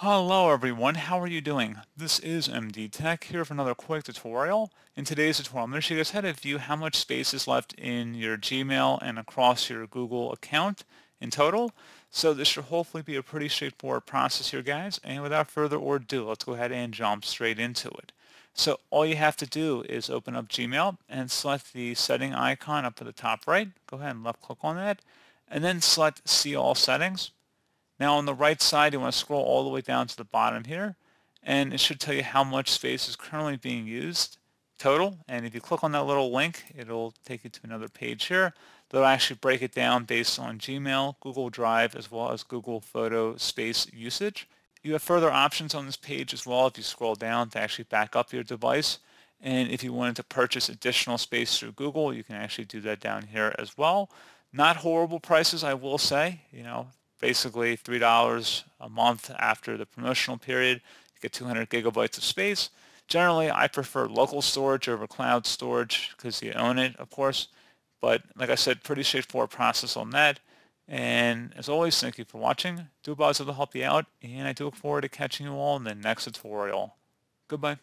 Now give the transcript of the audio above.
Hello everyone, how are you doing? This is MD Tech here for another quick tutorial. In today's tutorial, I'm going to show you guys how to view how much space is left in your Gmail and across your Google account in total. So this should hopefully be a pretty straightforward process here, guys. And without further ado, let's go ahead and jump straight into it. So all you have to do is open up Gmail and select the setting icon up at the top right. Go ahead and left click on that and then select See All Settings. Now on the right side, you want to scroll all the way down to the bottom here, and it should tell you how much space is currently being used total. And if you click on that little link, it'll take you to another page here that'll actually break it down based on Gmail, Google Drive, as well as Google Photo space usage. You have further options on this page as well if you scroll down to actually back up your device. And if you wanted to purchase additional space through Google, you can actually do that down here as well. Not horrible prices, I will say, you know. Basically $3 a month after the promotional period, you get 200 gigabytes of space. Generally, I prefer local storage over cloud storage because you own it, of course. But like I said, pretty straightforward process on that. And as always, thank you for watching. Do a buzz to help you out, and I do look forward to catching you all in the next tutorial. Goodbye.